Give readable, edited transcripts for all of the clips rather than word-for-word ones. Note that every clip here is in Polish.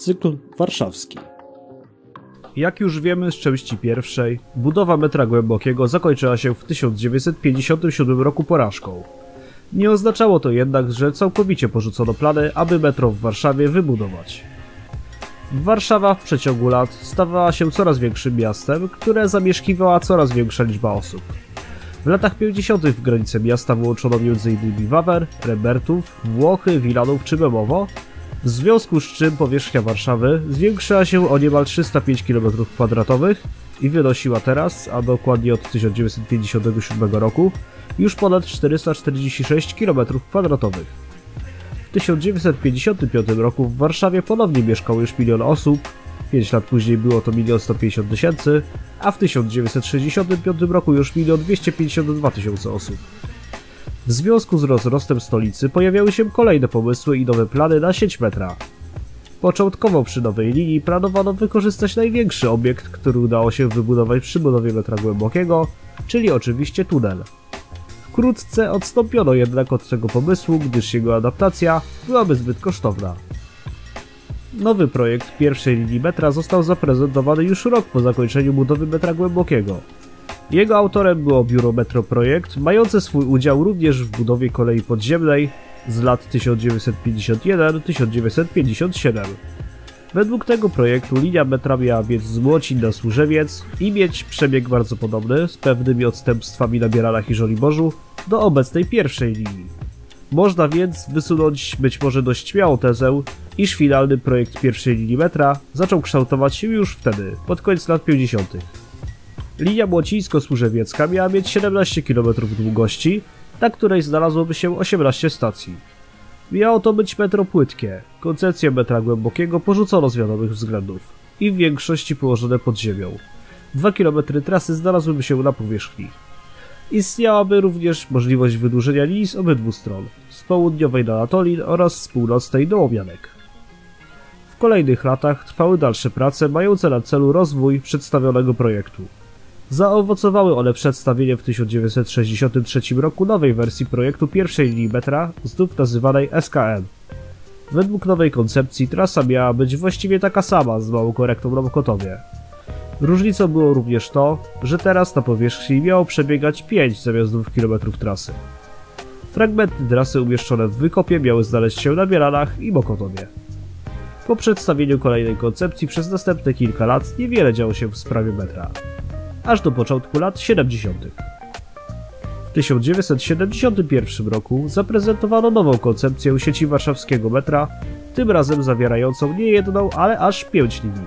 Cykl warszawski. Jak już wiemy z części pierwszej, budowa metra głębokiego zakończyła się w 1957 roku porażką. Nie oznaczało to jednak, że całkowicie porzucono plany, aby metro w Warszawie wybudować. Warszawa w przeciągu lat stawała się coraz większym miastem, które zamieszkiwała coraz większa liczba osób. W latach 50. w granice miasta wyłączono m.in. Wawer, Rembertów, Włochy, Wilanów czy Bemowo, w związku z czym powierzchnia Warszawy zwiększyła się o niemal 305 km2 i wynosiła teraz, a dokładnie od 1957 roku, już ponad 446 km2. W 1955 roku w Warszawie ponownie mieszkało już 1 milion osób, 5 lat później było to 1 150 000, a w 1965 roku już 1 252 000 osób. W związku z rozrostem stolicy pojawiały się kolejne pomysły i nowe plany na sieć metra. Początkowo przy nowej linii planowano wykorzystać największy obiekt, który udało się wybudować przy budowie metra głębokiego, czyli oczywiście tunel. Wkrótce odstąpiono jednak od tego pomysłu, gdyż jego adaptacja byłaby zbyt kosztowna. Nowy projekt pierwszej linii metra został zaprezentowany już rok po zakończeniu budowy metra głębokiego. Jego autorem było biuro Metro Projekt, mające swój udział również w budowie kolei podziemnej z lat 1951–1957. Według tego projektu linia metra miała biec z Młocin na Służewiec i mieć przebieg bardzo podobny, z pewnymi odstępstwami na Bielanach i Żoliborzu, do obecnej pierwszej linii. Można więc wysunąć być może dość śmiałą tezę, iż finalny projekt pierwszej linii metra zaczął kształtować się już wtedy, pod koniec lat 50. Linia młocińsko-służewiecka miała mieć 17 km długości, na której znalazłoby się 18 stacji. Miało to być metro płytkie, koncepcję metra głębokiego porzucono z wiadomych względów i w większości położone pod ziemią. 2 km trasy znalazłyby się na powierzchni. Istniałaby również możliwość wydłużenia linii z obydwu stron, z południowej na Natolin oraz z północnej do Łomianek. W kolejnych latach trwały dalsze prace mające na celu rozwój przedstawionego projektu. Zaowocowały one przedstawieniem w 1963 roku nowej wersji projektu pierwszej linii metra, znów nazywanej SKM. Według nowej koncepcji trasa miała być właściwie taka sama, z małą korektą na Mokotowie. Różnicą było również to, że teraz na powierzchni miało przebiegać 5 zamiast 2 km trasy. Fragmenty trasy umieszczone w wykopie miały znaleźć się na Bielanach i Mokotowie. Po przedstawieniu kolejnej koncepcji przez następne kilka lat niewiele działo się w sprawie metra. Aż do początku lat 70. W 1971 roku zaprezentowano nową koncepcję sieci warszawskiego metra, tym razem zawierającą nie jedną, ale aż 5 linii.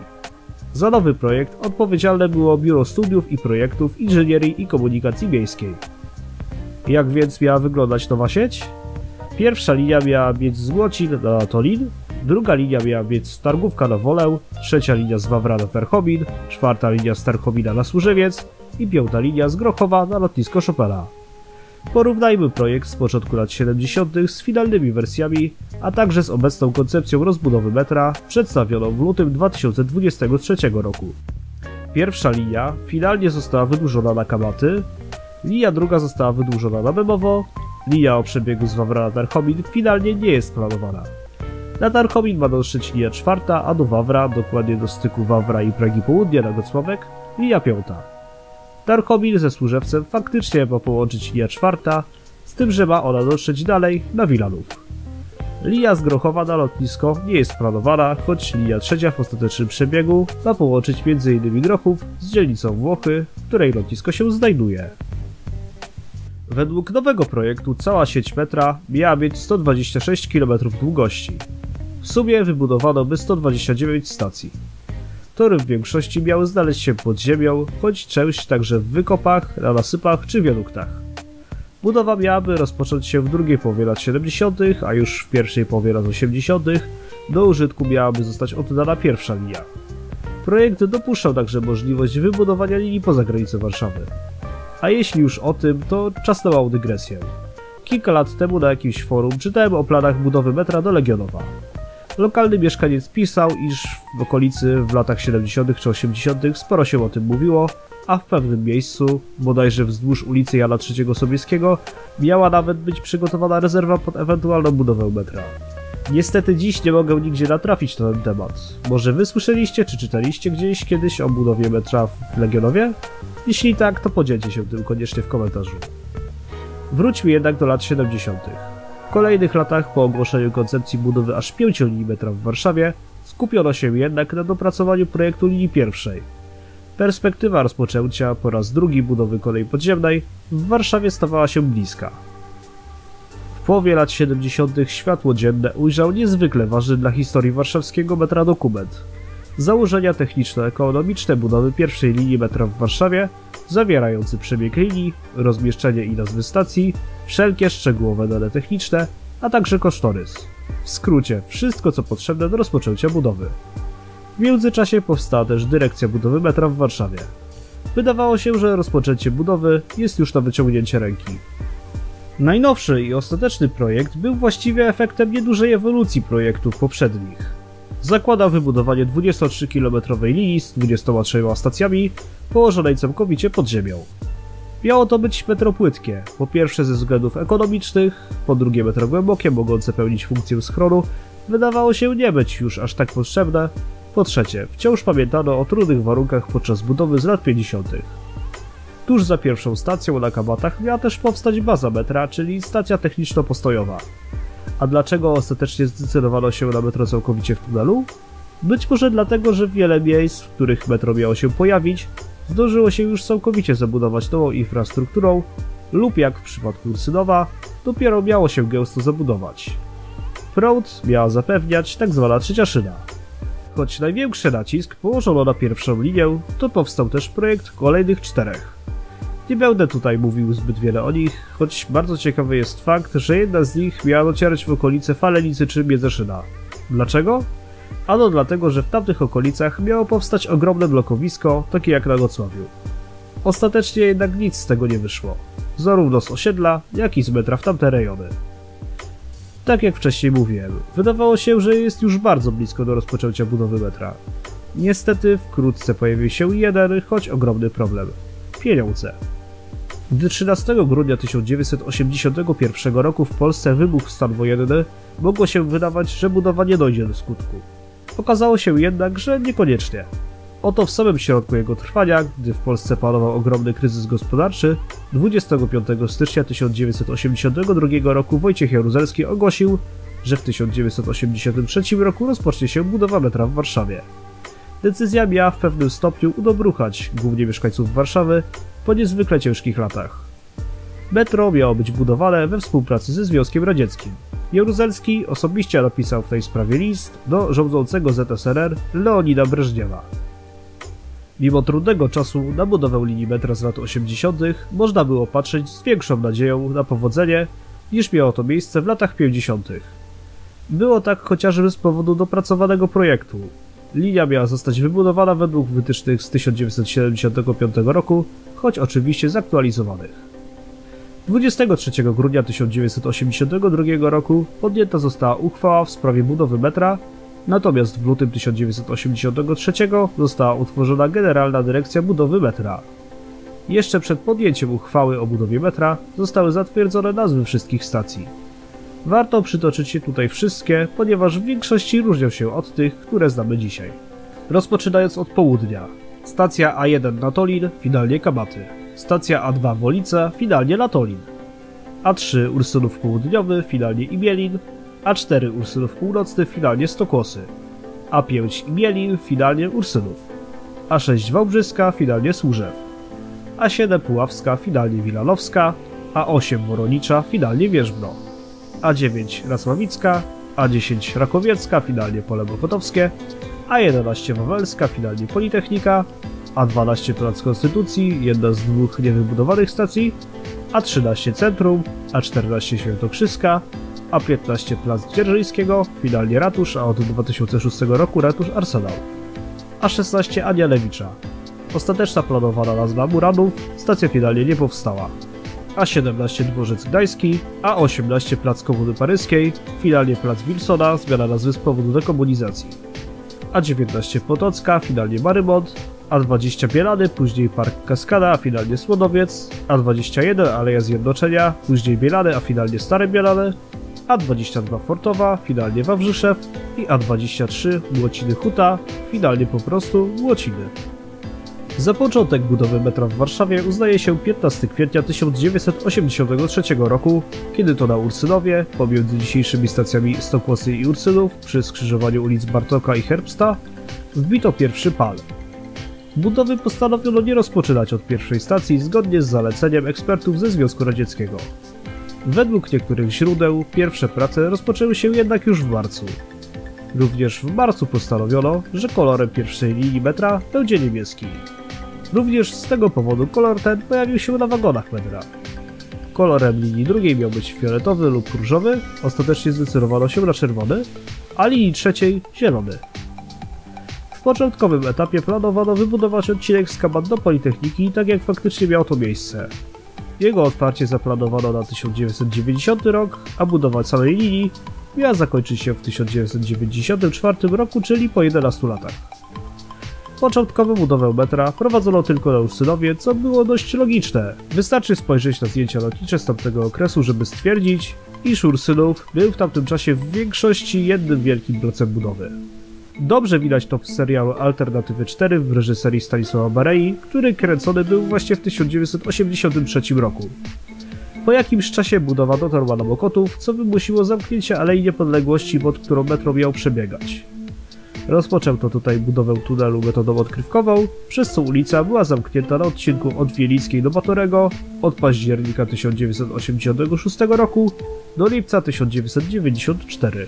Za nowy projekt odpowiedzialne było Biuro Studiów i Projektów Inżynierii i Komunikacji Miejskiej. Jak więc miała wyglądać nowa sieć? Pierwsza linia miała biec z Młocin na Natolin, druga linia miała biec z Targówka na Wolę, trzecia linia z Wawra na Ferchomin, czwarta linia z Tarchomina na Służewiec i piąta linia z Grochowa na lotnisko Chopina. Porównajmy projekt z początku lat 70. z finalnymi wersjami, a także z obecną koncepcją rozbudowy metra przedstawioną w lutym 2023 roku. Pierwsza linia finalnie została wydłużona na Kabaty, linia druga została wydłużona na Bemowo, linia o przebiegu z Wawra na Tarchomin finalnie nie jest planowana. Na Tarchomin ma dotrzeć linia czwarta, a do Wawra, dokładnie do styku Wawra i Pragi Południa na Gocławek, linia piąta. Tarchomin ze Służewcem faktycznie ma połączyć linia czwarta, z tym, że ma ona dotrzeć dalej na Wilanów. Linia z Grochowa na lotnisko nie jest planowana, choć linia trzecia w ostatecznym przebiegu ma połączyć m.in. Grochów z dzielnicą Włochy, w której lotnisko się znajduje. Według nowego projektu cała sieć metra miała mieć 126 km długości. W sumie wybudowano by 129 stacji. Tory w większości miały znaleźć się pod ziemią, choć część także w wykopach, na nasypach czy wiaduktach. Budowa miałaby rozpocząć się w drugiej połowie lat 70., a już w pierwszej połowie lat 80. do użytku miałaby zostać oddana pierwsza linia. Projekt dopuszczał także możliwość wybudowania linii poza granicę Warszawy. A jeśli już o tym, to czas na małą dygresję. Kilka lat temu na jakimś forum czytałem o planach budowy metra do Legionowa. Lokalny mieszkaniec pisał, iż w okolicy w latach 70. czy 80. sporo się o tym mówiło, a w pewnym miejscu, bodajże wzdłuż ulicy Jana III Sobieskiego, miała nawet być przygotowana rezerwa pod ewentualną budowę metra. Niestety dziś nie mogę nigdzie natrafić na ten temat. Może wy słyszeliście czy czytaliście gdzieś kiedyś o budowie metra w Legionowie? Jeśli tak, to podzielcie się tym koniecznie w komentarzu. Wróćmy jednak do lat 70. W kolejnych latach po ogłoszeniu koncepcji budowy aż 5 linii metra w Warszawie skupiono się jednak na dopracowaniu projektu linii pierwszej. Perspektywa rozpoczęcia po raz drugi budowy kolei podziemnej w Warszawie stawała się bliska. W połowie lat 70. światło dzienne ujrzał niezwykle ważny dla historii warszawskiego metra dokument. Założenia techniczno-ekonomiczne budowy pierwszej linii metra w Warszawie, zawierający przebieg linii, rozmieszczenie i nazwy stacji, wszelkie szczegółowe dane techniczne, a także kosztorys. W skrócie, wszystko co potrzebne do rozpoczęcia budowy. W międzyczasie powstała też dyrekcja budowy metra w Warszawie. Wydawało się, że rozpoczęcie budowy jest już na wyciągnięcie ręki. Najnowszy i ostateczny projekt był właściwie efektem niedużej ewolucji projektów poprzednich. Zakładał wybudowanie 23-kilometrowej linii z 23 stacjami, położonej całkowicie pod ziemią. Miało to być metro płytkie, po pierwsze ze względów ekonomicznych, po drugie metro głębokie, mogące pełnić funkcję schronu, wydawało się nie być już aż tak potrzebne, po trzecie, wciąż pamiętano o trudnych warunkach podczas budowy z lat 50. Tuż za pierwszą stacją na Kabatach miała też powstać baza metra, czyli stacja techniczno-postojowa. A dlaczego ostatecznie zdecydowano się na metro całkowicie w tunelu? Być może dlatego, że wiele miejsc, w których metro miało się pojawić, zdążyło się już całkowicie zabudować nową infrastrukturą lub, jak w przypadku Ursynowa, dopiero miało się gęsto zabudować. Prąd miała zapewniać tzw. trzecia szyna. Choć największy nacisk położono na pierwszą linię, to powstał też projekt kolejnych czterech. Nie będę tutaj mówił zbyt wiele o nich, choć bardzo ciekawy jest fakt, że jedna z nich miała docierać w okolice Falenicy czy Międzyszyna. Dlaczego? Ano dlatego, że w tamtych okolicach miało powstać ogromne blokowisko, takie jak na Gocławiu. Ostatecznie jednak nic z tego nie wyszło, zarówno z osiedla, jak i z metra w tamte rejony. Tak jak wcześniej mówiłem, wydawało się, że jest już bardzo blisko do rozpoczęcia budowy metra. Niestety wkrótce pojawił się jeden, choć ogromny problem. Pieniądze. Gdy 13 grudnia 1981 roku w Polsce wybuchł stan wojenny, mogło się wydawać, że budowa nie dojdzie do skutku. Okazało się jednak, że niekoniecznie. Oto w samym środku jego trwania, gdy w Polsce panował ogromny kryzys gospodarczy, 25 stycznia 1982 roku Wojciech Jaruzelski ogłosił, że w 1983 roku rozpocznie się budowa metra w Warszawie. Decyzja miała w pewnym stopniu udobruchać głównie mieszkańców Warszawy po niezwykle ciężkich latach. Metro miało być budowane we współpracy ze Związkiem Radzieckim. Jaruzelski osobiście napisał w tej sprawie list do rządzącego ZSRR Leonida Breżniewa. Mimo trudnego czasu na budowę linii metra z lat 80. można było patrzeć z większą nadzieją na powodzenie, niż miało to miejsce w latach 50. Było tak chociażby z powodu dopracowanego projektu. Linia miała zostać wybudowana według wytycznych z 1975 roku, choć oczywiście zaktualizowanych. 23 grudnia 1982 roku podjęta została uchwała w sprawie budowy metra, natomiast w lutym 1983 została utworzona Generalna Dyrekcja Budowy Metra. Jeszcze przed podjęciem uchwały o budowie metra zostały zatwierdzone nazwy wszystkich stacji. Warto przytoczyć je tutaj wszystkie, ponieważ w większości różnią się od tych, które znamy dzisiaj. Rozpoczynając od południa. Stacja A1 Natolin, finalnie Kabaty. Stacja A2 Wolica, finalnie Natolin. A3 Ursynów Południowy, finalnie Imielin. A4 Ursynów Północny, finalnie Stokłosy. A5 Imielin, finalnie Ursynów. A6 Wałbrzyska, finalnie Służew. A7 Puławska, finalnie Wilanowska. A8 Woronicza, finalnie Wierzbno. A9 Racławicka, A10 Rakowiecka, finalnie Pole Mokotowskie, A11 Wawelska, finalnie Politechnika, A12 Plac Konstytucji, jedna z dwóch niewybudowanych stacji, A13 Centrum, A14 Świętokrzyska, A15 Plac Dzierżyńskiego, finalnie Ratusz, a od 2006 roku Ratusz Arsenał, A16 Anialewicza. Ostateczna planowana nazwa Muranów, stacja finalnie nie powstała. A17 Dworzec Gdański, A18 Plac Komuny Paryskiej, finalnie Plac Wilsona, zmiana nazwy z powodu dekomunizacji. A19 Potocka, finalnie Marymont, A20 Bielany, później Park Kaskada, a finalnie Słonowiec, A21 Aleja Zjednoczenia, później Bielany, a finalnie Stare Bielany, A22 Fortowa, finalnie Wawrzyszew i A23 Młociny Huta, finalnie po prostu Młociny. Za początek budowy metra w Warszawie uznaje się 15 kwietnia 1983 roku, kiedy to na Ursynowie, pomiędzy dzisiejszymi stacjami Stokłosy i Ursynów, przy skrzyżowaniu ulic Bartoka i Herbsta, wbito pierwszy pal. Budowy postanowiono nie rozpoczynać od pierwszej stacji zgodnie z zaleceniem ekspertów ze Związku Radzieckiego. Według niektórych źródeł pierwsze prace rozpoczęły się jednak już w marcu. Również w marcu postanowiono, że kolorem pierwszej linii metra będzie niebieski. Również z tego powodu kolor ten pojawił się na wagonach metra. Kolorem linii drugiej miał być fioletowy lub różowy, ostatecznie zdecydowano się na czerwony, a linii trzeciej zielony. W początkowym etapie planowano wybudować odcinek z Kabat do Politechniki, tak jak faktycznie miało to miejsce. Jego otwarcie zaplanowano na 1990 rok, a budowa całej linii miała zakończyć się w 1994 roku, czyli po 11 latach. Początkową budowę metra prowadzono tylko na Ursynowie, co było dość logiczne. Wystarczy spojrzeć na zdjęcia lotnicze z tamtego okresu, żeby stwierdzić, iż Ursynów był w tamtym czasie w większości jednym wielkim blocem budowy. Dobrze widać to w serialu Alternatywy 4 w reżyserii Stanisława Barei, który kręcony był właśnie w 1983 roku. Po jakimś czasie budowa dotarła do Mokotów, co wymusiło zamknięcie Alei Niepodległości, pod którą metro miał przebiegać. Rozpoczęto tutaj budowę tunelu metodą odkrywkową, przez co ulica była zamknięta na odcinku od Wielickiej do Batorego od października 1986 roku do lipca 1994.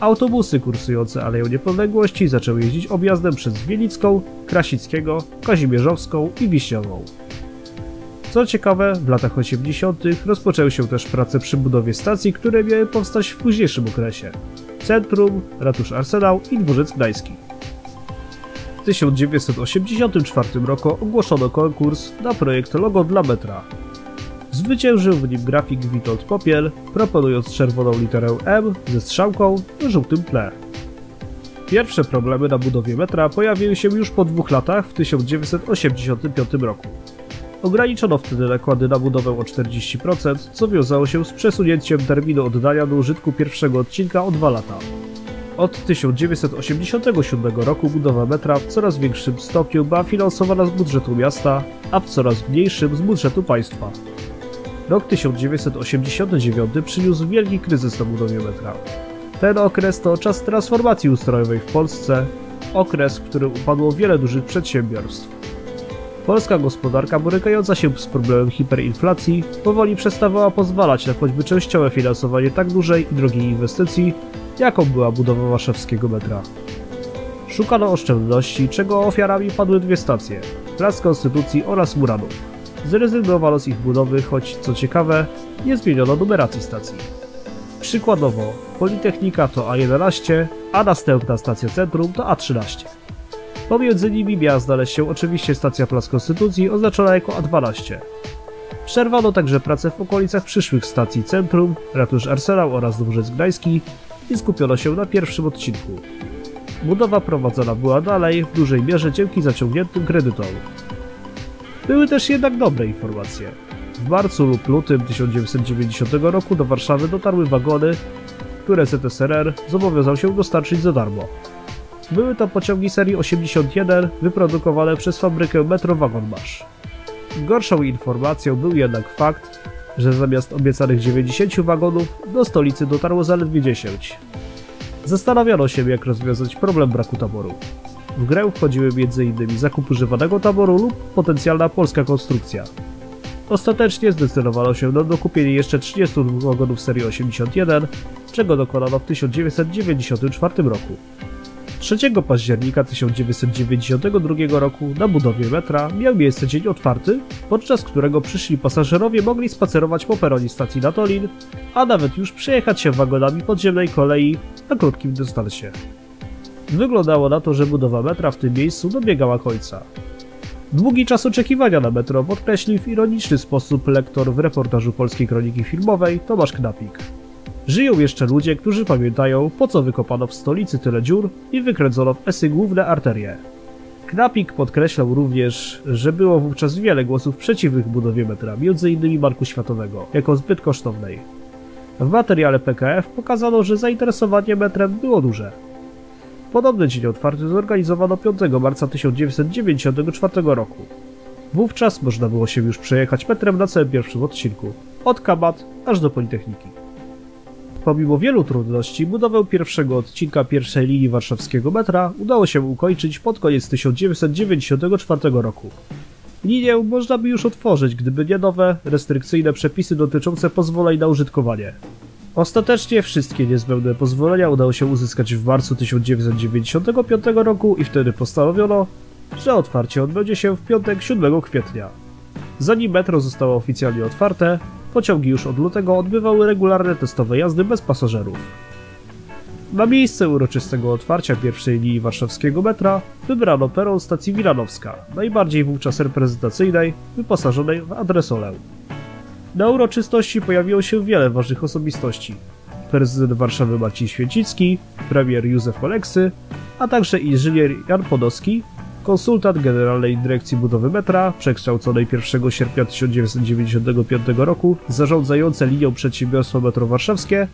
Autobusy kursujące Aleją Niepodległości zaczęły jeździć objazdem przez Wielicką, Krasickiego, Kazimierzowską i Wiśniową. Co ciekawe, w latach 80. rozpoczęły się też prace przy budowie stacji, które miały powstać w późniejszym okresie: Centrum, Ratusz Arsenał i Dworzec Gdański. W 1984 roku ogłoszono konkurs na projekt logo dla metra. Zwyciężył w nim grafik Witold Popiel, proponując czerwoną literę M ze strzałką na żółtym tle. Pierwsze problemy na budowie metra pojawiły się już po 2 latach, w 1985 roku. Ograniczono wtedy nakłady na budowę o 40%, co wiązało się z przesunięciem terminu oddania do użytku pierwszego odcinka o 2 lata. Od 1987 roku budowa metra w coraz większym stopniu była finansowana z budżetu miasta, a w coraz mniejszym z budżetu państwa. Rok 1989 przyniósł wielki kryzys na budowie metra. Ten okres to czas transformacji ustrojowej w Polsce, okres, w którym upadło wiele dużych przedsiębiorstw. Polska gospodarka borykająca się z problemem hiperinflacji powoli przestawała pozwalać na choćby częściowe finansowanie tak dużej i drogiej inwestycji, jaką była budowa warszawskiego metra. Szukano oszczędności, czego ofiarami padły 2 stacje, Plac Konstytucji oraz Muranów. Zrezygnowano z ich budowy, choć co ciekawe, nie zmieniono numeracji stacji. Przykładowo, Politechnika to A11, a następna stacja Centrum to A13. Pomiędzy nimi miała znaleźć się oczywiście stacja Plac Konstytucji, oznaczona jako A12. Przerwano także pracę w okolicach przyszłych stacji Centrum, Ratusz Arsenał oraz Dworzec Gdański i skupiono się na pierwszym odcinku. Budowa prowadzona była dalej, w dużej mierze dzięki zaciągniętym kredytom. Były też jednak dobre informacje. W marcu lub lutym 1990 roku do Warszawy dotarły wagony, które ZSRR zobowiązał się dostarczyć za darmo. Były to pociągi serii 81 wyprodukowane przez fabrykę Metro Wagon Masz. Gorszą informacją był jednak fakt, że zamiast obiecanych 90 wagonów do stolicy dotarło zaledwie 10. Zastanawiano się, jak rozwiązać problem braku taboru. W grę wchodziły m.in. zakup używanego taboru lub potencjalna polska konstrukcja. Ostatecznie zdecydowano się na dokupienie jeszcze 32 wagonów serii 81, czego dokonano w 1994 roku. 3 października 1992 roku na budowie metra miał miejsce dzień otwarty, podczas którego przyszli pasażerowie mogli spacerować po peronie stacji Natolin, a nawet już przejechać się wagonami podziemnej kolei na krótkim dystansie. Wyglądało na to, że budowa metra w tym miejscu dobiegała końca. Długi czas oczekiwania na metro podkreślił w ironiczny sposób lektor w reportażu Polskiej Kroniki Filmowej Tomasz Knapik. Żyją jeszcze ludzie, którzy pamiętają, po co wykopano w stolicy tyle dziur i wykręcono w Esy główne arterie. Knapik podkreślał również, że było wówczas wiele głosów przeciwnych budowie metra, m.in. Banku Światowego, jako zbyt kosztownej. W materiale PKF pokazano, że zainteresowanie metrem było duże. Podobny dzień otwarty zorganizowano 5 marca 1994 roku. Wówczas można było się już przejechać metrem na całym pierwszym odcinku, od Kabat aż do Politechniki. Pomimo wielu trudności budowę pierwszego odcinka pierwszej linii warszawskiego metra udało się ukończyć pod koniec 1994 roku. Linię można by już otworzyć, gdyby nie nowe, restrykcyjne przepisy dotyczące pozwoleń na użytkowanie. Ostatecznie wszystkie niezbędne pozwolenia udało się uzyskać w marcu 1995 roku i wtedy postanowiono, że otwarcie odbędzie się w piątek 7 kwietnia. Zanim metro zostało oficjalnie otwarte, pociągi już od lutego odbywały regularne testowe jazdy bez pasażerów. Na miejsce uroczystego otwarcia pierwszej linii warszawskiego metra wybrano peron stacji Wilanowska, najbardziej wówczas reprezentacyjnej, wyposażonej w adresolę. Na uroczystości pojawiło się wiele ważnych osobistości. Prezydent Warszawy Marcin Święcicki, premier Józef Oleksy, a także inżynier Jan Podowski, konsultant Generalnej Dyrekcji Budowy Metra, przekształconej 1 sierpnia 1995 roku, zarządzające linią przedsiębiorstwo Metro Warszawskie,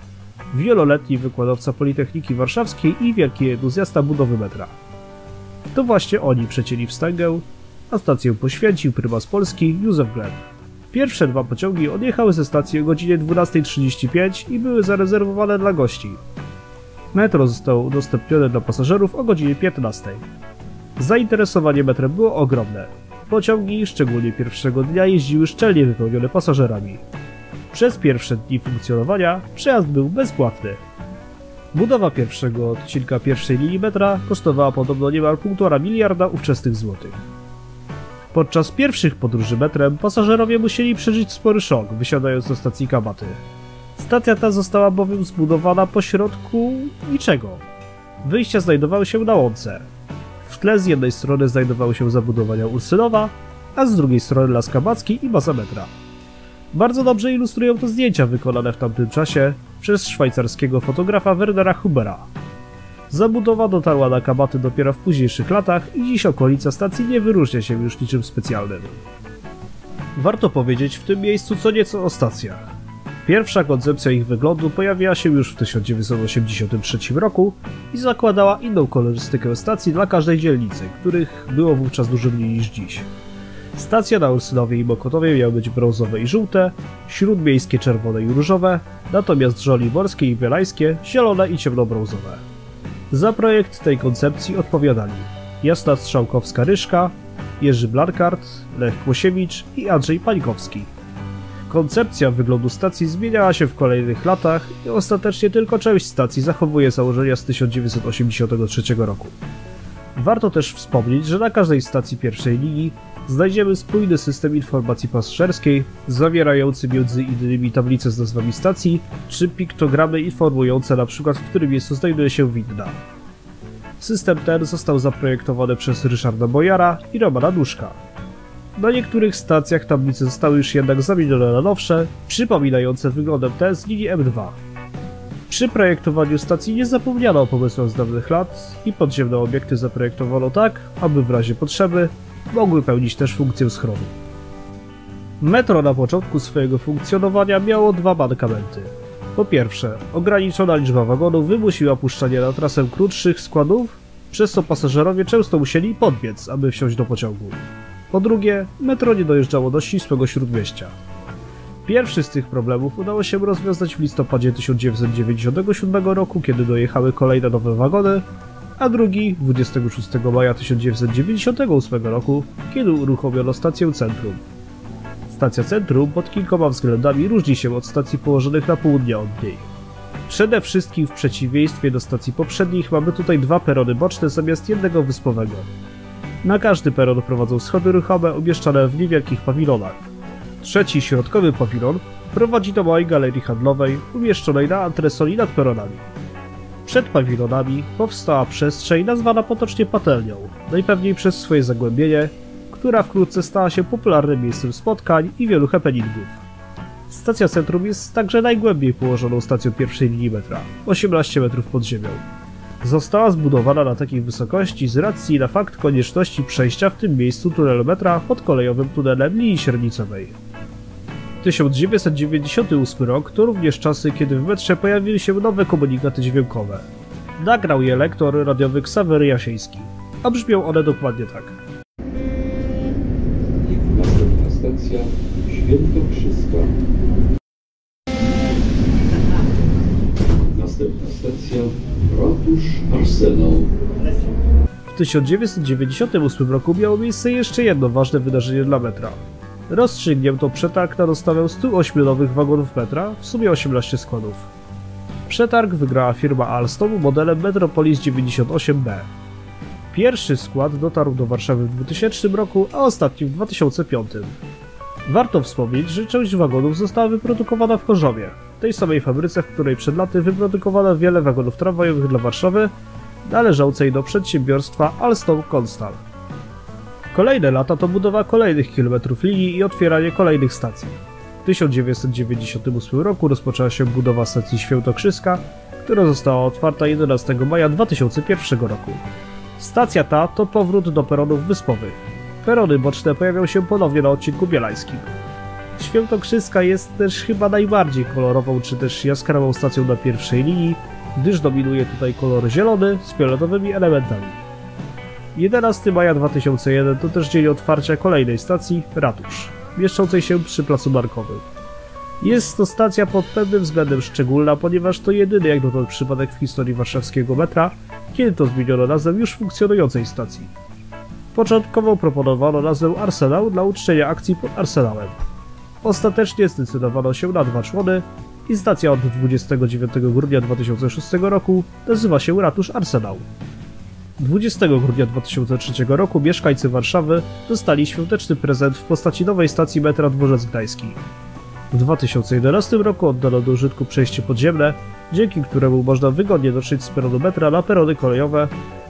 wieloletni wykładowca Politechniki Warszawskiej i wielki entuzjasta budowy metra. To właśnie oni przecięli wstęgę, a stację poświęcił prymas Polski Józef Glenn. Pierwsze dwa pociągi odjechały ze stacji o godzinie 12:35 i były zarezerwowane dla gości. Metro zostało udostępnione dla pasażerów o godzinie 15:00. Zainteresowanie metrem było ogromne. Pociągi, szczególnie pierwszego dnia, jeździły szczelnie wypełnione pasażerami. Przez pierwsze dni funkcjonowania przejazd był bezpłatny. Budowa pierwszego odcinka pierwszej linii metra kosztowała podobno niemal 1,5 miliarda ówczesnych złotych. Podczas pierwszych podróży metrem pasażerowie musieli przeżyć spory szok, wysiadając do stacji Kabaty. Stacja ta została bowiem zbudowana pośrodku niczego. Wyjścia znajdowały się na łące. W tle z jednej strony znajdowały się zabudowania Ursynowa, a z drugiej strony Las Kabacki i baza metra. Bardzo dobrze ilustrują to zdjęcia wykonane w tamtym czasie przez szwajcarskiego fotografa Wernera Hubera. Zabudowa dotarła na Kabaty dopiero w późniejszych latach i dziś okolica stacji nie wyróżnia się już niczym specjalnym. Warto powiedzieć w tym miejscu co nieco o stacjach. Pierwsza koncepcja ich wyglądu pojawiła się już w 1983 roku i zakładała inną kolorystykę stacji dla każdej dzielnicy, których było wówczas dużo mniej niż dziś. Stacje na Ursynowie i Mokotowie miały być brązowe i żółte, śródmiejskie czerwone i różowe, natomiast Żoli Morskie i Bielańskie zielone i ciemnobrązowe. Za projekt tej koncepcji odpowiadali Jasna Strzałkowska-Ryszka, Jerzy Blankart, Lech Kłosiewicz i Andrzej Panikowski. Koncepcja wyglądu stacji zmieniała się w kolejnych latach i ostatecznie tylko część stacji zachowuje założenia z 1983 roku. Warto też wspomnieć, że na każdej stacji pierwszej linii znajdziemy spójny system informacji pasażerskiej, zawierający m.in. tablice z nazwami stacji, czy piktogramy informujące np. w którym miejscu znajduje się winda. System ten został zaprojektowany przez Ryszarda Boyara i Romana Duszka. Na niektórych stacjach tablice zostały już jednak zamienione na nowsze, przypominające wyglądem te z linii M2. Przy projektowaniu stacji nie zapomniano o pomysłach z dawnych lat i podziemne obiekty zaprojektowano tak, aby w razie potrzeby mogły pełnić też funkcję schronu. Metro na początku swojego funkcjonowania miało dwa mankamenty. Po pierwsze, ograniczona liczba wagonów wymusiła puszczenie na trasę krótszych składów, przez co pasażerowie często musieli podbiec, aby wsiąść do pociągu. Po drugie, metro nie dojeżdżało do ścisłego śródmieścia. Pierwszy z tych problemów udało się rozwiązać w listopadzie 1997 roku, kiedy dojechały kolejne nowe wagony, a drugi 26 maja 1998 roku, kiedy uruchomiono stację Centrum. Stacja Centrum pod kilkoma względami różni się od stacji położonych na południe od niej. Przede wszystkim w przeciwieństwie do stacji poprzednich mamy tutaj dwa perony boczne zamiast jednego wyspowego. Na każdy peron prowadzą schody ruchome umieszczane w niewielkich pawilonach. Trzeci, środkowy pawilon prowadzi do małej galerii handlowej umieszczonej na antresoli nad peronami. Przed pawilonami powstała przestrzeń nazwana potocznie patelnią, najpewniej przez swoje zagłębienie, która wkrótce stała się popularnym miejscem spotkań i wielu happeningów. Stacja Centrum jest także najgłębiej położoną stacją pierwszej linii metra, 18 metrów pod ziemią. Została zbudowana na takiej wysokości z racji na fakt konieczności przejścia w tym miejscu tunelu metra pod kolejowym tunelem linii średnicowej. 1998 rok to również czasy, kiedy w metrze pojawiły się nowe komunikaty dźwiękowe. Nagrał je lektor radiowy Ksawery Jasiński, a brzmią one dokładnie tak. Następna stacja Świętokrzyska. Następna stacja Ratusz Arsenał. W 1998 roku miało miejsce jeszcze jedno ważne wydarzenie dla metra. Rozstrzygnięto przetarg na dostawę 108 nowych wagonów metra, w sumie 18 składów. Przetarg wygrała firma Alstom modelem Metropolis 98B. Pierwszy skład dotarł do Warszawy w 2000 roku, a ostatni w 2005. Warto wspomnieć, że część wagonów została wyprodukowana w Chorzowie, tej samej fabryce, w której przed laty wyprodukowano wiele wagonów tramwajowych dla Warszawy, należącej do przedsiębiorstwa Alstom-Konstal. Kolejne lata to budowa kolejnych kilometrów linii i otwieranie kolejnych stacji. W 1998 roku rozpoczęła się budowa stacji Świętokrzyska, która została otwarta 11 maja 2001 roku. Stacja ta to powrót do peronów wyspowych. Perony boczne pojawią się ponownie na odcinku bielańskim. Świętokrzyska jest też chyba najbardziej kolorową czy też jaskrawą stacją na pierwszej linii, gdyż dominuje tutaj kolor zielony z fioletowymi elementami. 11 maja 2001 to też dzień otwarcia kolejnej stacji Ratusz, mieszczącej się przy Placu Markowym. Jest to stacja pod pewnym względem szczególna, ponieważ to jedyny jak dotąd przypadek w historii warszawskiego metra, kiedy to zmieniono nazwę już funkcjonującej stacji. Początkowo proponowano nazwę Arsenał dla uczczenia akcji pod Arsenałem. Ostatecznie zdecydowano się na 2 człony i stacja od 29 grudnia 2006 roku nazywa się Ratusz Arsenał. 20 grudnia 2003 roku mieszkańcy Warszawy dostali świąteczny prezent w postaci nowej stacji metra Dworzec Gdański. W 2011 roku oddano do użytku przejście podziemne, dzięki któremu można wygodnie dotrzeć z peronu metra na perony kolejowe,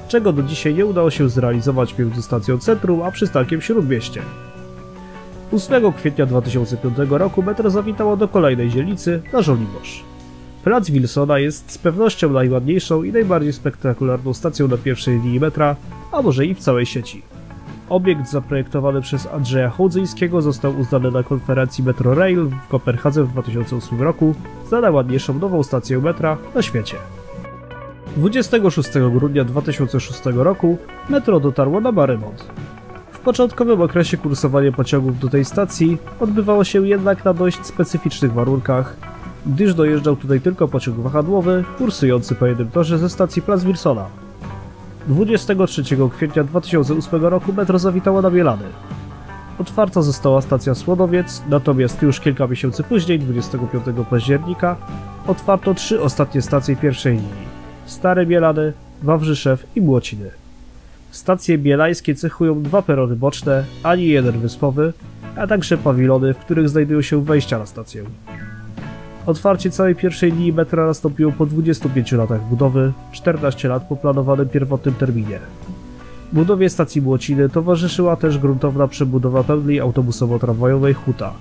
czego do dzisiaj nie udało się zrealizować między stacją Centrum a przystankiem Śródmieście. 8 kwietnia 2005 roku metro zawitało do kolejnej dzielnicy na Żoliborz. Plac Wilsona jest z pewnością najładniejszą i najbardziej spektakularną stacją na pierwszej linii metra, a może i w całej sieci. Obiekt zaprojektowany przez Andrzeja Hołdzyńskiego został uznany na konferencji Metro Rail w Kopenhadze w 2008 roku za najładniejszą nową stację metra na świecie. 26 grudnia 2006 roku metro dotarło na Marymont. W początkowym okresie kursowanie pociągów do tej stacji odbywało się jednak na dość specyficznych warunkach, gdyż dojeżdżał tutaj tylko pociąg wahadłowy kursujący po jednym torze ze stacji Plac Wilsona. 23 kwietnia 2008 roku metro zawitało na Bielany. Otwarta została stacja Słonowiec, natomiast już kilka miesięcy później, 25 października, otwarto 3 ostatnie stacje pierwszej linii: Stare Bielany, Wawrzyszew i Młociny. Stacje bielańskie cechują 2 perony boczne, ani jeden wyspowy, a także pawilony, w których znajdują się wejścia na stację. Otwarcie całej pierwszej linii metra nastąpiło po 25 latach budowy, 14 lat po planowanym pierwotnym terminie. Budowie stacji Młociny towarzyszyła też gruntowna przebudowa pętli autobusowo-tramwajowej Huta.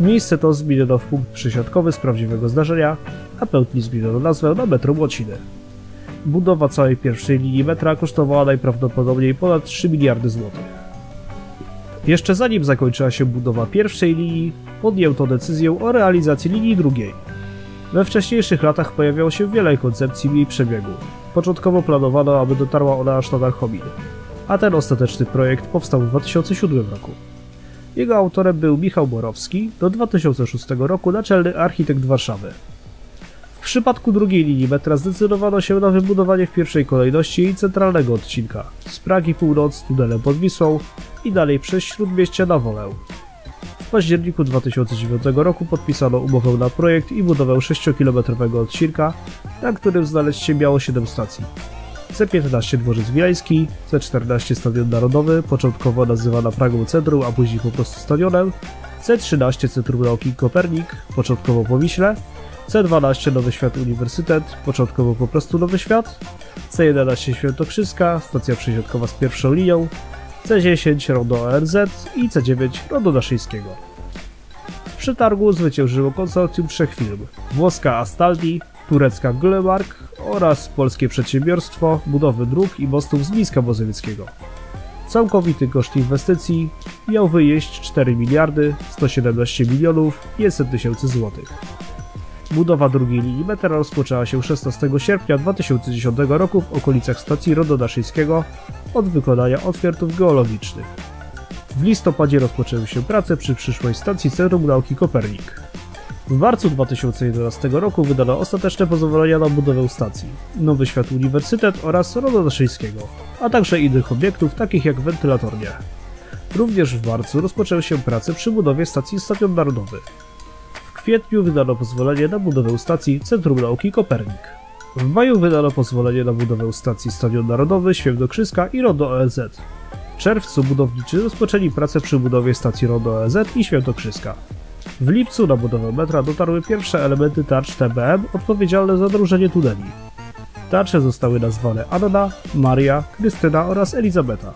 Miejsce to zmieniono w punkt przesiadkowy z prawdziwego zdarzenia, a pętli zmieniono nazwę na metro Młociny. Budowa całej pierwszej linii metra kosztowała najprawdopodobniej ponad 3 miliardy złotych. Jeszcze zanim zakończyła się budowa pierwszej linii, podjęto decyzję o realizacji linii drugiej. We wcześniejszych latach pojawiało się wiele koncepcji jej przebiegu. Początkowo planowano, aby dotarła ona aż na Darchomin, a ten ostateczny projekt powstał w 2007 roku. Jego autorem był Michał Borowski, do 2006 roku naczelny architekt Warszawy. W przypadku drugiej linii metra zdecydowano się na wybudowanie w pierwszej kolejności jej centralnego odcinka z Pragi Północ tunelem pod Wisłą i dalej przez Śródmieście na Wolę. W październiku 2009 roku podpisano umowę na projekt i budowę 6-kilometrowego odcinka, na którym znaleźć się miało 7 stacji. C15 Dworzec Wileński, C14 Stadion Narodowy, początkowo nazywana Pragą Centrum, a później po prostu Stadionem, C13 Centrum Nauki Kopernik, początkowo po Wiśle, C12 Nowy Świat Uniwersytet, początkowo po prostu Nowy Świat, C11 Świętokrzyska, stacja przesiadkowa z pierwszą linią, C10 Rondo ONZ i C9 Rondo Daszyńskiego. W przetargu zwyciężyło konsorcjum 3 firm: włoska Astaldi, turecka Gülermak oraz polskie przedsiębiorstwo budowy dróg i mostów z Mińska Mazowieckiego. Całkowity koszt inwestycji miał wynieść 4 miliardy 117 milionów 500 tysięcy złotych. Budowa drugiej linii metra rozpoczęła się 16 sierpnia 2010 roku w okolicach stacji Rododaszyńskiego od wykonania odwiertów geologicznych. W listopadzie rozpoczęły się prace przy przyszłej stacji Centrum Nauki Kopernik. W marcu 2011 roku wydano ostateczne pozwolenia na budowę stacji, Nowy Świat Uniwersytet oraz Rododaszyńskiego, a także innych obiektów takich jak wentylatornia. Również w marcu rozpoczęły się prace przy budowie stacji Stadion Narodowy. W kwietniu wydano pozwolenie na budowę stacji Centrum Nauki Kopernik. W maju wydano pozwolenie na budowę stacji Stadion Narodowy, Świętokrzyska i RODO ONZ. W czerwcu budowniczy rozpoczęli pracę przy budowie stacji RODO ONZ i Świętokrzyska. W lipcu na budowę metra dotarły pierwsze elementy tarcz TBM odpowiedzialne za drążenie tuneli. Tarcze zostały nazwane Anna, Maria, Krystyna oraz Elizabeta.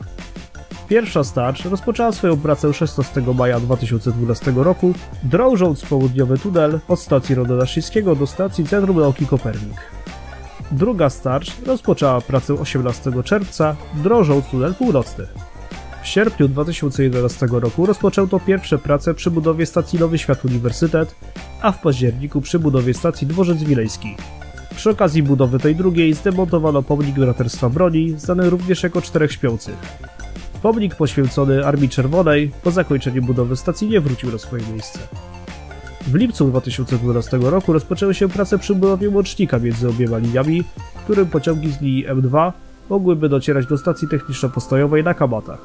Pierwsza z tarcz rozpoczęła swoją pracę 16 maja 2012 roku, drążąc południowy tunel od stacji Rododaszyńskiego do stacji Centrum Nauki Kopernik. Druga z tarcz rozpoczęła pracę 18 czerwca, drążąc tunel północny. W sierpniu 2011 roku rozpoczęto pierwsze prace przy budowie stacji Nowy Świat Uniwersytet, a w październiku przy budowie stacji Dworzec Wileński. Przy okazji budowy tej drugiej zdemontowano pomnik Braterstwa Broni, znany również jako Czterech Śpiących. Pomnik poświęcony Armii Czerwonej po zakończeniu budowy stacji nie wrócił na swoje miejsce. W lipcu 2012 roku rozpoczęły się prace przy budowie łącznika między obiema liniami, którym pociągi z linii M2 mogłyby docierać do stacji techniczno-postojowej na Kabatach.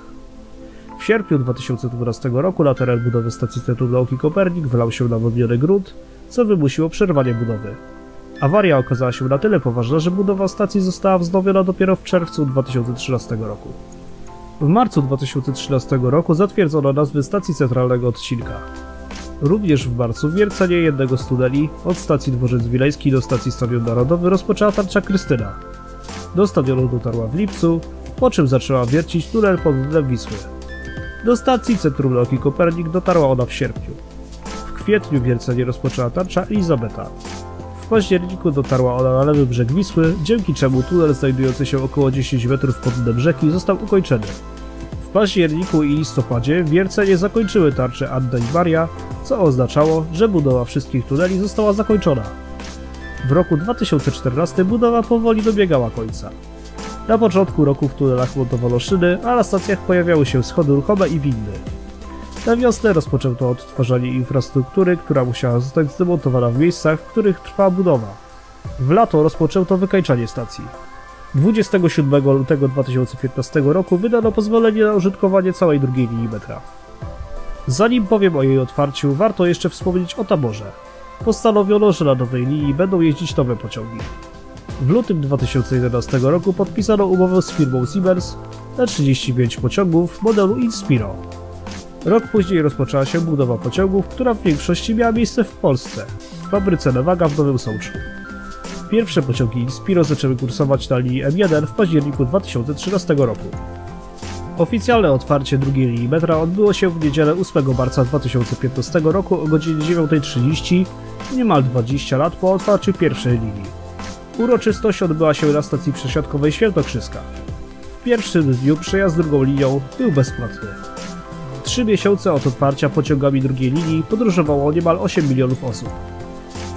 W sierpniu 2012 roku na teren budowy stacji Centrum Nauki Kopernik wlał się nawodniony grunt, co wymusiło przerwanie budowy. Awaria okazała się na tyle poważna, że budowa stacji została wznowiona dopiero w czerwcu 2013 roku. W marcu 2013 roku zatwierdzono nazwy stacji centralnego odcinka. Również w marcu w wiercenie jednego z tuneli od stacji Dworzec Wileński do stacji Stadion Narodowy rozpoczęła tarcza Krystyna. Do stadionu dotarła w lipcu, po czym zaczęła wiercić tunel pod dnem Wisły. Do stacji Centrum Nauki Kopernik dotarła ona w sierpniu. W kwietniu wiercenie rozpoczęła tarcza Elizabeta. W październiku dotarła ona na lewy brzeg Wisły, dzięki czemu tunel znajdujący się około 10 metrów pod dnem rzeki został ukończony. W październiku i listopadzie wiercenie zakończyły tarcze Anna i Maria, co oznaczało, że budowa wszystkich tuneli została zakończona. W roku 2014 budowa powoli dobiegała końca. Na początku roku w tunelach montowano szyny, a na stacjach pojawiały się schody ruchome i windy. Na wiosnę rozpoczęto odtwarzanie infrastruktury, która musiała zostać zdemontowana w miejscach, w których trwała budowa. W lato rozpoczęto wykańczanie stacji. 27 lutego 2015 roku wydano pozwolenie na użytkowanie całej drugiej linii metra. Zanim powiem o jej otwarciu, warto jeszcze wspomnieć o taborze. Postanowiono, że na nowej linii będą jeździć nowe pociągi. W lutym 2011 roku podpisano umowę z firmą Siemens na 35 pociągów modelu Inspiro. Rok później rozpoczęła się budowa pociągów, która w większości miała miejsce w Polsce, w fabryce Lewaga w Nowym Sączu. Pierwsze pociągi Inspiro zaczęły kursować na linii M1 w październiku 2013 roku. Oficjalne otwarcie drugiej linii metra odbyło się w niedzielę 8 marca 2015 roku o godzinie 9:30, niemal 20 lat po otwarciu pierwszej linii. Uroczystość odbyła się na stacji przesiadkowej Świętokrzyska. W pierwszym dniu przejazd drugą linią był bezpłatny. 3 miesiące od otwarcia pociągami drugiej linii podróżowało niemal 8 milionów osób.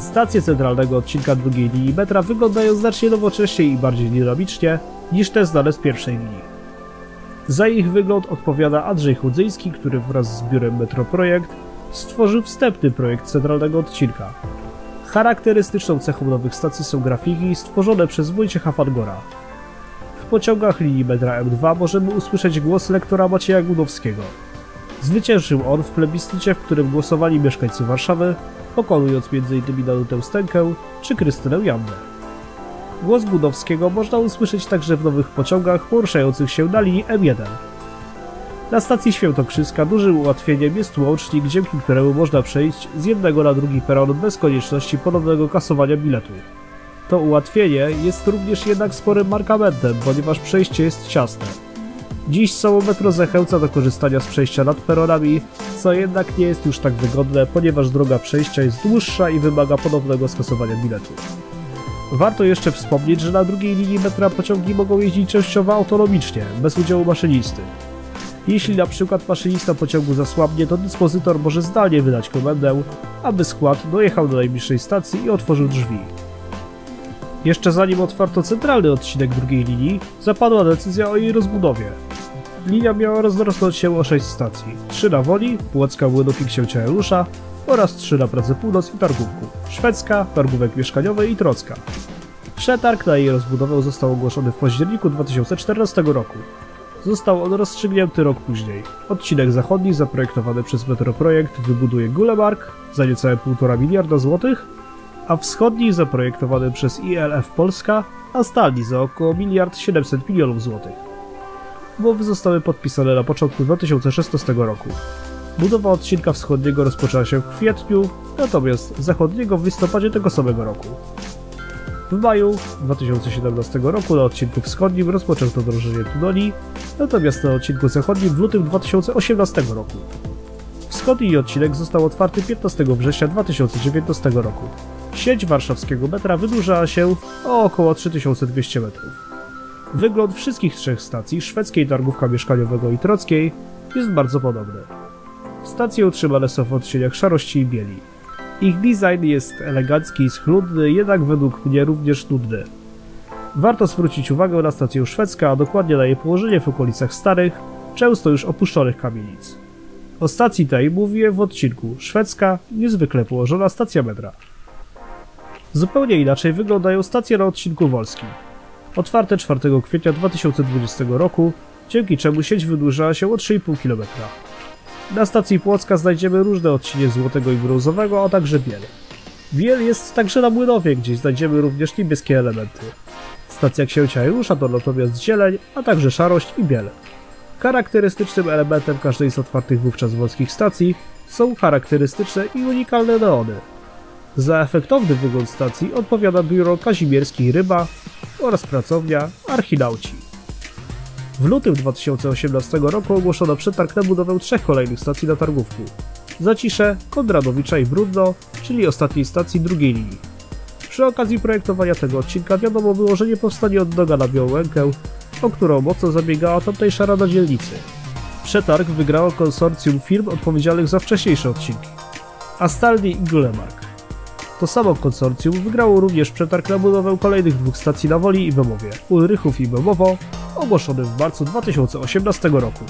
Stacje centralnego odcinka drugiej linii metra wyglądają znacznie nowocześniej i bardziej dynamicznie niż te znane z pierwszej linii. Za ich wygląd odpowiada Andrzej Hołdzyński, który wraz z biurem Metro Projekt stworzył wstępny projekt centralnego odcinka. Charakterystyczną cechą nowych stacji są grafiki stworzone przez Wojciecha Fangora. W pociągach linii metra M2 możemy usłyszeć głos lektora Macieja Gudowskiego. Zwyciężył on w plebiscycie, w którym głosowali mieszkańcy Warszawy, pokonując m.in. Danutę Stękę czy Krystynę Jannę. Głos Gudowskiego można usłyszeć także w nowych pociągach poruszających się na linii M1. Na stacji Świętokrzyska dużym ułatwieniem jest łącznik, dzięki któremu można przejść z jednego na drugi peron bez konieczności ponownego kasowania biletu. To ułatwienie jest również jednak sporym mankamentem, ponieważ przejście jest ciasne. Dziś samo metro zachęca do korzystania z przejścia nad peronami, co jednak nie jest już tak wygodne, ponieważ droga przejścia jest dłuższa i wymaga ponownego skasowania biletu. Warto jeszcze wspomnieć, że na drugiej linii metra pociągi mogą jeździć częściowo autonomicznie, bez udziału maszynisty. Jeśli na przykład maszynista pociągu zasłabnie, to dyspozytor może zdalnie wydać komendę, aby skład dojechał do najbliższej stacji i otworzył drzwi. Jeszcze zanim otwarto centralny odcinek drugiej linii, zapadła decyzja o jej rozbudowie. Linia miała rozrosnąć się o 6 stacji, 3 na Woli, Płocka, Młynów i Księcia Janusza oraz 3 na Pradze Północ i Targówku, Szwedzka, Targówek Mieszkaniowy i Trocka. Przetarg na jej rozbudowę został ogłoszony w październiku 2014 roku. Został on rozstrzygnięty rok później. Odcinek zachodni zaprojektowany przez Metro Projekt wybuduje Gülermak za niecałe 1,5 miliarda złotych, a wschodni zaprojektowany przez ILF Polska Astaldi za około 1,7 mld złotych. Umowy zostały podpisane na początku 2016 roku. Budowa odcinka wschodniego rozpoczęła się w kwietniu, natomiast zachodniego w listopadzie tego samego roku. W maju 2017 roku na odcinku wschodnim rozpoczęto drążenie tuneli, natomiast na odcinku zachodnim w lutym 2018 roku. Wschodni odcinek został otwarty 15 września 2019 roku. Sieć warszawskiego metra wydłużała się o około 3200 metrów. Wygląd wszystkich trzech stacji, Szwedzkiej, Targówka Mieszkaniowego i Trockiej, jest bardzo podobny. Stacje utrzymane są w odcieniach szarości i bieli. Ich design jest elegancki i schludny, jednak według mnie również nudny. Warto zwrócić uwagę na stację Szwedzka, a dokładnie na jej położenie w okolicach starych, często już opuszczonych kamienic. O stacji tej mówiłem w odcinku Szwedzka, niezwykle położona stacja metra. Zupełnie inaczej wyglądają stacje na odcinku wolskim. Otwarte 4 kwietnia 2020 roku, dzięki czemu sieć wydłużała się o 3,5 km. Na stacji Płocka znajdziemy różne odcienie złotego i brązowego, a także biel. Biel jest także na Młynowie, gdzie znajdziemy również niebieskie elementy. Stacja Księcia Janusza to natomiast zieleń, a także szarość i biel. Charakterystycznym elementem każdej z otwartych wówczas wąskich stacji są charakterystyczne i unikalne neony. Za efektowny wygląd stacji odpowiada biuro Kazimierski Ryba oraz pracownia Archinauci. W lutym 2018 roku ogłoszono przetarg na budowę 3 kolejnych stacji na Targówku: Zacisze, Kondradowicza i Brudno, czyli ostatniej stacji drugiej linii. Przy okazji projektowania tego odcinka wiadomo było, że nie powstanie od noga na białą rękę, o którą mocno zabiegała tamtejsza rada dzielnicy. Przetarg wygrało konsorcjum firm odpowiedzialnych za wcześniejsze odcinki – Astaldi i Gülermak. To samo konsorcjum wygrało również przetarg na budowę kolejnych 2 stacji na Woli i Bemowie – Ulrychów i Bemowo, ogłoszony w marcu 2018 roku.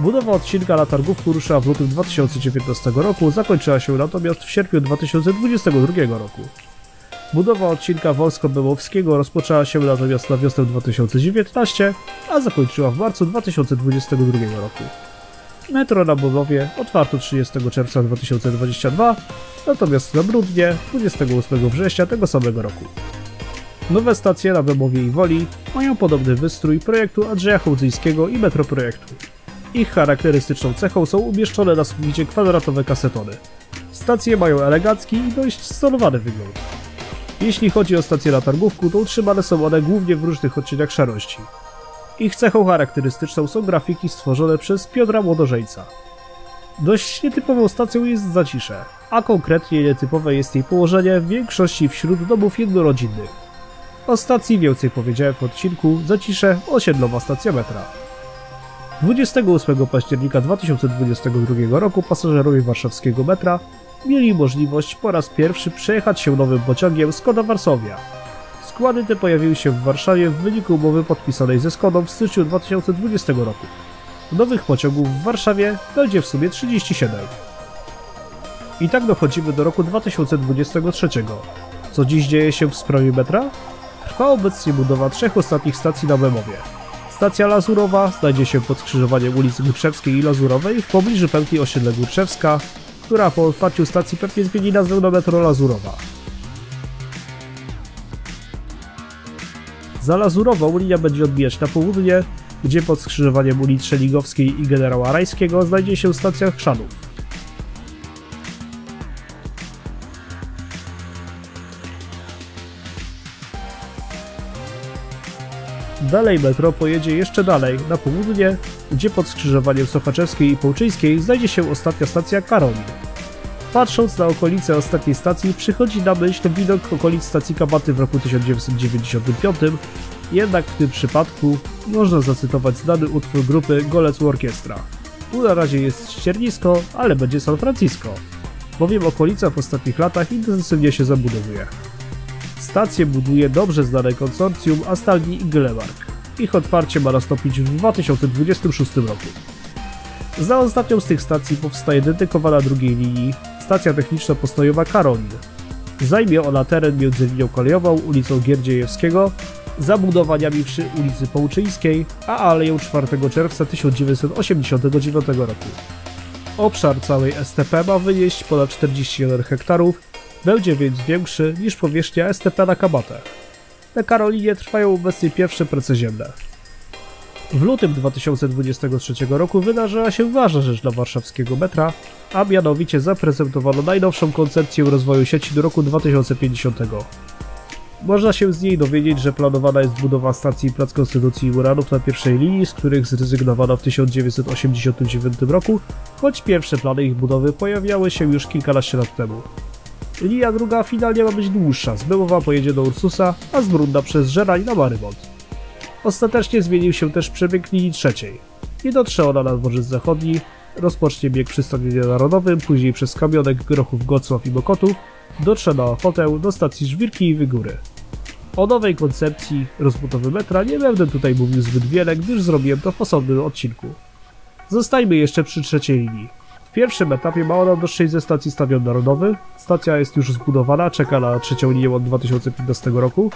Budowa odcinka na Targówku ruszyła w lutym 2019 roku, zakończyła się natomiast w sierpniu 2022 roku. Budowa odcinka wolsko-bemowskiego rozpoczęła się natomiast na wiosnę 2019, a zakończyła w marcu 2022 roku. Metro na Bemowie otwarto 30 czerwca 2022, natomiast na Brudnie 28 września tego samego roku. Nowe stacje na Bemowie i Woli mają podobny wystrój projektu Andrzeja Hołdzyńskiego i Metroprojektu. Ich charakterystyczną cechą są umieszczone na suficie kwadratowe kasetony. Stacje mają elegancki i dość stonowany wygląd. Jeśli chodzi o stacje na Targówku, to utrzymane są one głównie w różnych odcieniach szarości. Ich cechą charakterystyczną są grafiki stworzone przez Piotra Młodorzeńca. Dość nietypową stacją jest Zacisze, a konkretnie nietypowe jest jej położenie w większości wśród domów jednorodzinnych. O stacji więcej powiedziałem w odcinku Zacisze, osiedlowa stacja metra. 28 października 2022 roku pasażerowie warszawskiego metra mieli możliwość po raz pierwszy przejechać się nowym pociągiem Skoda Varsovia. Składy te pojawiły się w Warszawie w wyniku umowy podpisanej ze Skodą w styczniu 2020 roku. Nowych pociągów w Warszawie będzie w sumie 37. I tak dochodzimy do roku 2023. Co dziś dzieje się w sprawie metra? Trwa obecnie budowa 3 ostatnich stacji na Bemowie. Stacja Lazurowa znajdzie się pod skrzyżowaniem ulic Górczewskiej i Lazurowej w pobliżu pętli osiedla Górczewska, która po otwarciu stacji pewnie zmieni nazwę na metro Lazurowa. Za Lazurową linia będzie odbijać na południe, gdzie pod skrzyżowaniem ulic Szeligowskiej i Generała Rajskiego znajdzie się stacja Chrzanów. Dalej metro pojedzie jeszcze dalej, na południe, gdzie pod skrzyżowaniem Sochaczewskiej i Połczyńskiej znajdzie się ostatnia stacja Karolin. Patrząc na okolice ostatniej stacji, przychodzi na myśl widok okolic stacji Kabaty w roku 1995, Jednak w tym przypadku można zacytować znany utwór grupy Golec Orkiestra. Tu na razie jest ściernisko, ale będzie San Francisco, bowiem okolica w ostatnich latach intensywnie się zabudowuje. Stację buduje dobrze znane konsorcjum Astaldi i Glemark. Ich otwarcie ma nastąpić w 2026 roku. Za ostatnią z tych stacji powstaje dedykowana drugiej linii stacja techniczna postojowa Karolin. Zajmie ona teren między linią kolejową, ulicą Gierdziejewskiego, zabudowaniami przy ulicy Połczyńskiej, a aleją 4 czerwca 1989 roku. Obszar całej STP ma wynieść ponad 41 hektarów, będzie więc większy niż powierzchnia STP na Kabatach. Na Karolinie trwają obecnie pierwsze prace ziemne. W lutym 2023 roku wydarzyła się ważna rzecz dla warszawskiego metra, a mianowicie zaprezentowano najnowszą koncepcję rozwoju sieci do roku 2050. Można się z niej dowiedzieć, że planowana jest budowa stacji Plac Konstytucji i Muranów na pierwszej linii, z których zrezygnowano w 1989 roku, choć pierwsze plany ich budowy pojawiały się już kilkanaście lat temu. Linia druga finalnie ma być dłuższa, z Bełowa pojedzie do Ursusa, a z Brudna przez Żerań na Marymont. Ostatecznie zmienił się też przebieg linii trzeciej. Nie dotrze ona na Dworzec Zachodni, rozpocznie bieg przy Stadionie Narodowym, później przez Kamionek, Grochów, Gocław i Mokotów, dotrze na Ochotę, do stacji Żwirki i Wygóry. O nowej koncepcji rozbudowy metra nie będę tutaj mówił zbyt wiele, gdyż zrobiłem to w osobnym odcinku. Zostańmy jeszcze przy trzeciej linii. W pierwszym etapie ma ona dotrzeć ze stacji Stadion Narodowy, stacja jest już zbudowana, czeka na trzecią linię od 2015 roku,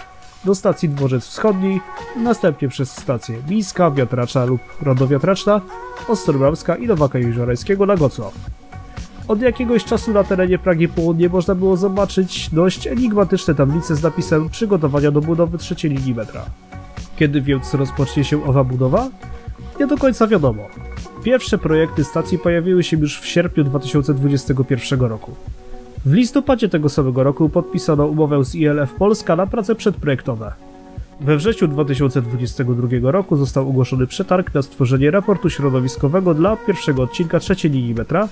do stacji Dworzec Wschodni, następnie przez stacje Miejska, Wiatracza lub Radowiatraczna, Ostrobramska i Nowaka Jeziorajskiego na Gocław. Od jakiegoś czasu na terenie Pragi Południe można było zobaczyć dość enigmatyczne tablice z napisem przygotowania do budowy trzeciej linii metra. Kiedy więc rozpocznie się owa budowa? Nie do końca wiadomo. Pierwsze projekty stacji pojawiły się już w sierpniu 2021 roku. W listopadzie tego samego roku podpisano umowę z ILF Polska na prace przedprojektowe. We wrześniu 2022 roku został ogłoszony przetarg na stworzenie raportu środowiskowego dla pierwszego odcinka trzeciej linii metra.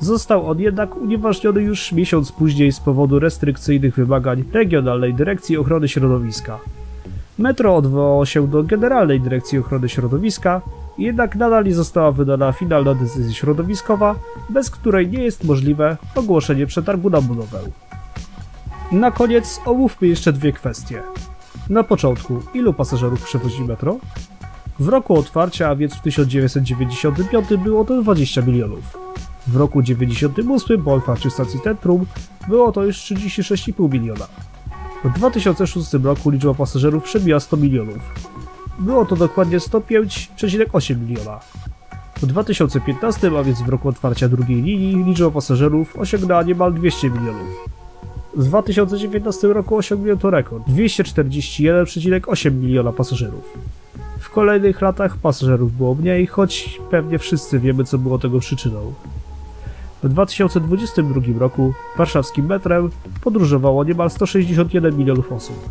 Został on jednak unieważniony już miesiąc później z powodu restrykcyjnych wymagań Regionalnej Dyrekcji Ochrony Środowiska. Metro odwołało się do Generalnej Dyrekcji Ochrony Środowiska, jednak nadal nie została wydana finalna decyzja środowiskowa, bez której nie jest możliwe ogłoszenie przetargu na budowę. Na koniec omówmy jeszcze dwie kwestie. Na początku, ilu pasażerów przewozi metro? W roku otwarcia, a więc w 1995 było to 20 milionów. W roku 1998 po otwarciu stacji Centrum było to już 36,5 miliona. W 2006 roku liczba pasażerów przebiła 100 milionów. Było to dokładnie 105,8 miliona. W 2015, a więc w roku otwarcia drugiej linii, liczba pasażerów osiągnęła niemal 200 milionów. W 2019 roku osiągnięto rekord 241,8 miliona pasażerów. W kolejnych latach pasażerów było mniej, choć pewnie wszyscy wiemy, co było tego przyczyną. W 2022 roku warszawskim metrem podróżowało niemal 161 milionów osób.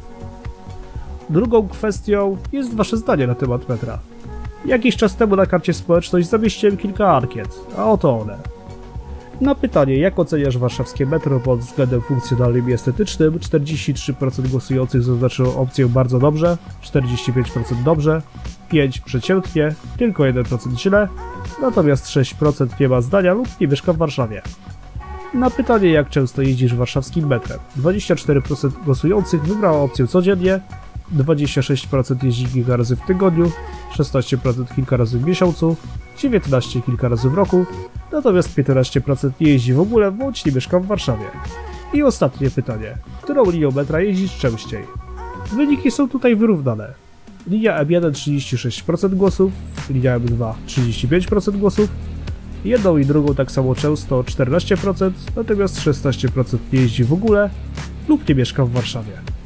Drugą kwestią jest wasze zdanie na temat metra. Jakiś czas temu na karcie społeczność zamieściłem kilka ankiet, a oto one. Na pytanie, jak oceniasz warszawskie metro pod względem funkcjonalnym i estetycznym, 43% głosujących zaznaczyło opcję bardzo dobrze, 45% dobrze, 5% przeciętnie, tylko 1% źle, natomiast 6% nie ma zdania lub nie mieszka w Warszawie. Na pytanie, jak często jeździsz warszawskim metrem, 24% głosujących wybrało opcję codziennie, 26% jeździ kilka razy w tygodniu, 16% kilka razy w miesiącu, 19% kilka razy w roku, natomiast 15% nie jeździ w ogóle, bądź nie mieszka w Warszawie. I ostatnie pytanie, którą linią metra jeździsz częściej? Wyniki są tutaj wyrównane. Linia M1 36% głosów, linia M2 35% głosów, jedną i drugą tak samo często 14%, natomiast 16% nie jeździ w ogóle lub nie mieszka w Warszawie.